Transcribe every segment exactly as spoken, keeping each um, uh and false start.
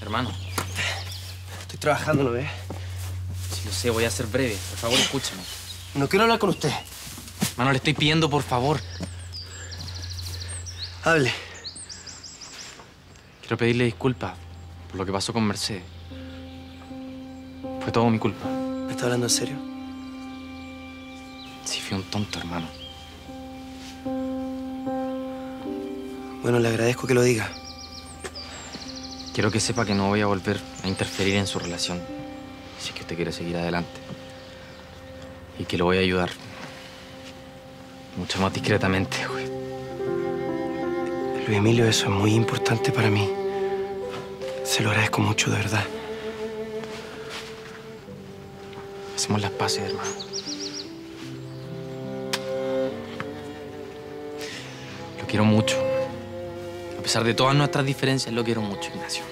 Hermano. Estoy trabajando, ¿no ves? Sí, lo sé, voy a ser breve. Por favor, escúchame. No quiero hablar con usted. Manuel, le estoy pidiendo, por favor. Hable. Quiero pedirle disculpas por lo que pasó con Mercedes. Fue todo mi culpa. ¿Me está hablando en serio? Sí, fui un tonto, hermano. Bueno, le agradezco que lo diga. Quiero que sepa que no voy a volver a interferir en su relación, si es que usted quiere seguir adelante. Y que lo voy a ayudar. Mucho más discretamente, güey. Luis Emilio, eso es muy importante para mí. Se lo agradezco mucho, de verdad. Hacemos las paces, hermano. Lo quiero mucho. A pesar de todas nuestras diferencias, lo quiero mucho, Ignacio.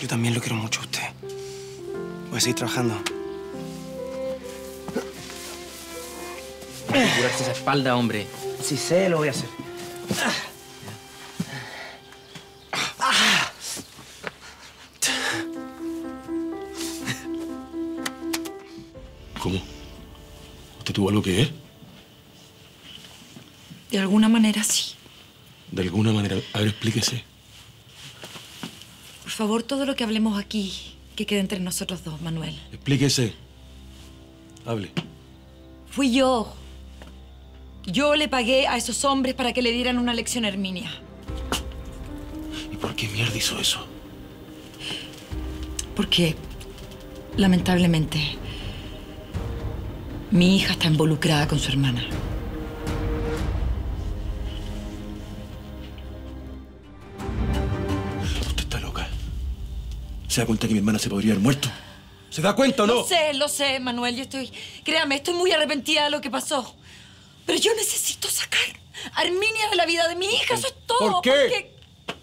Yo también lo quiero mucho a usted. Voy a seguir trabajando. Voy a curarse esa espalda, hombre. Si sé, lo voy a hacer. ¿Cómo? ¿Usted tuvo algo que ver? De alguna manera, sí. De alguna manera. A ver, explíquese. Por favor, todo lo que hablemos aquí, que quede entre nosotros dos, Manuel. Explíquese. Hable. Fui yo. Yo le pagué a esos hombres para que le dieran una lección a Herminia. ¿Y por qué mierda hizo eso? Porque, lamentablemente, mi hija está involucrada con su hermana. Usted está loca. ¿Se da cuenta que mi hermana se podría haber muerto? ¿Se da cuenta o no? Lo sé, lo sé, Manuel. Yo estoy... Créame, estoy muy arrepentida de lo que pasó. Pero yo necesito sacar a Herminia de la vida de mi hija. Eso es todo. ¿Por qué? Porque,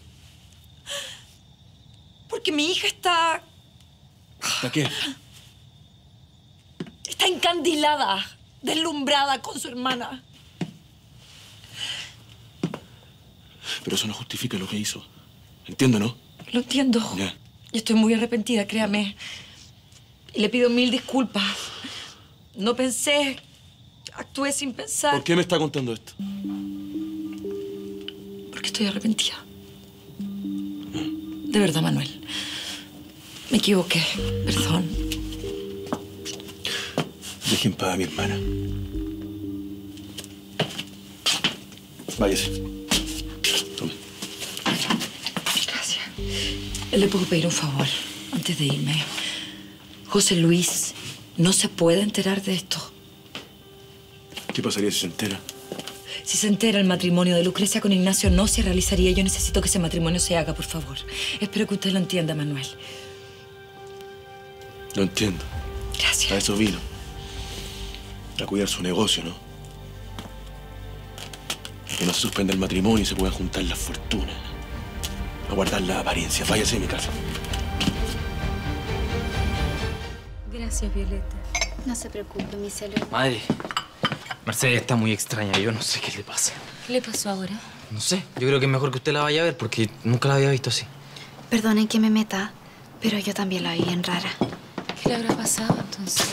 porque mi hija está... ¿Está qué? Está encandilada, deslumbrada con su hermana. Pero eso no justifica lo que hizo. Entiendo, ¿no? Lo entiendo. Ya. Y estoy muy arrepentida, créame. Y le pido mil disculpas. No pensé... Actué sin pensar. ¿Por qué me está contando esto? Porque estoy arrepentida. De verdad, Manuel. Me equivoqué. Perdón. Deje en paz a mi hermana. Váyase. Tome. Gracias. Le puedo pedir un favor antes de irme. José Luis no se puede enterar de esto. ¿Qué pasaría si se entera? Si se entera, el matrimonio de Lucrecia con Ignacio no se realizaría. Yo necesito que ese matrimonio se haga, por favor. Espero que usted lo entienda, Manuel. Lo entiendo. Gracias. A eso vino. A cuidar su negocio, ¿no? Que no se suspenda el matrimonio y se puedan juntar las fortunas. A guardar la apariencia. Váyase de mi casa. Gracias, Violeta. No se preocupe, mi celular. Madre. Mercedes está muy extraña. Yo no sé qué le pasa. ¿Qué le pasó ahora? No sé. Yo creo que es mejor que usted la vaya a ver porque nunca la había visto así. Perdonen que me meta, pero yo también la vi bien rara. ¿Qué le habrá pasado entonces?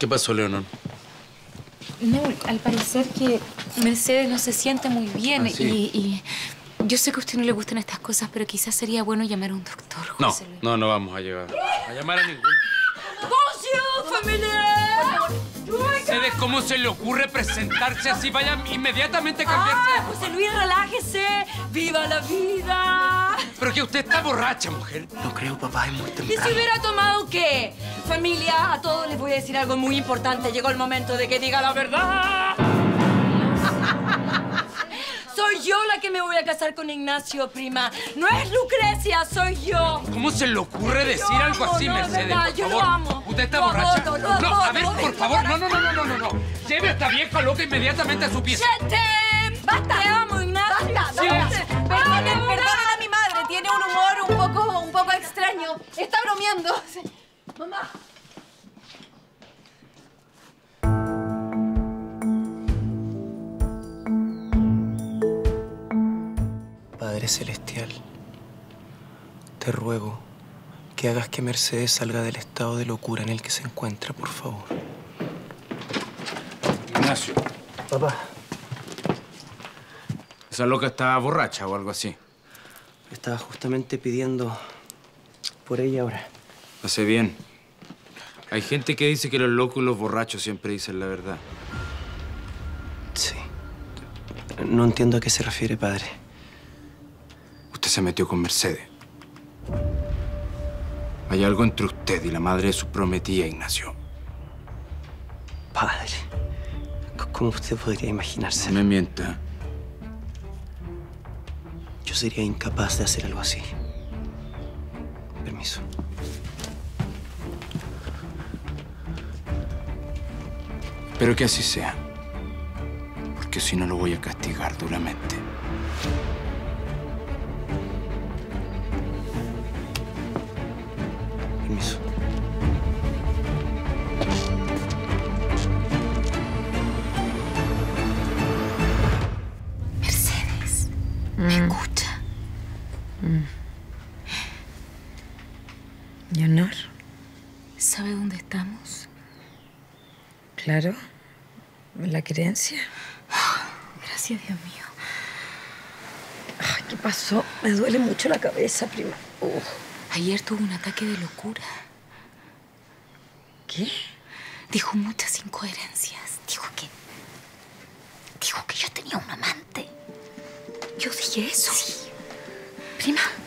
¿Qué pasó, Leonor? No, al parecer que Mercedes no se siente muy bien. ¿Ah, sí? y, y yo sé que a usted no le gustan estas cosas, pero quizás sería bueno llamar a un doctor, José Luis. No, no, no vamos a llegar. A llamar a ningún... ¡Concio, familia! ¿Ustedes cómo se le ocurre presentarse así? Vayan inmediatamente a cambiarse. Ah, José Luis, relájese. ¡Viva la vida! Pero que usted está borracha, mujer. No creo, papá, es muy temprano. ¿Y si hubiera tomado qué? Familia, a todos les voy a decir algo muy importante. Llegó el momento de que diga la verdad. Soy yo la que me voy a casar con Ignacio, prima. No es Lucrecia, soy yo. ¿Cómo se le ocurre decir algo así, Mercedes? Yo lo amo. ¿Usted está borracha? No, a ver, por favor. No, no, no, no, no, no. Lleve a esta vieja loca inmediatamente a su pieza. ¡Chente! ¡Basta! ¡Te amo, Ignacio! ¡Basta! Perdonen a mi madre. Tiene un humor un poco, un poco extraño. Está bromeando. Mamá. Padre Celestial, te ruego que hagas que Mercedes salga del estado de locura en el que se encuentra, por favor. Ignacio. Papá. Esa loca estaba borracha o algo así. Estaba justamente pidiendo por ella ahora. Hace bien. Hay gente que dice que los locos y los borrachos siempre dicen la verdad. Sí. No entiendo a qué se refiere, padre. Usted se metió con Mercedes. Hay algo entre usted y la madre de su prometida, Ignacio. Padre, ¿cómo usted podría imaginarse? No me mienta. Yo sería incapaz de hacer algo así. Permiso. Espero que así sea. Porque si no, lo voy a castigar duramente. Permiso. Mercedes, mm. ¿me escucha? Mm. Leonor. ¿Sabe dónde estamos? Claro. ¿La creencia? Gracias, Dios mío. Ay, ¿qué pasó? Me duele mucho la cabeza, prima. Oh. Ayer tuvo un ataque de locura. ¿Qué? Dijo muchas incoherencias. Dijo que... Dijo que yo tenía un amante. Yo dije eso. Sí. Prima.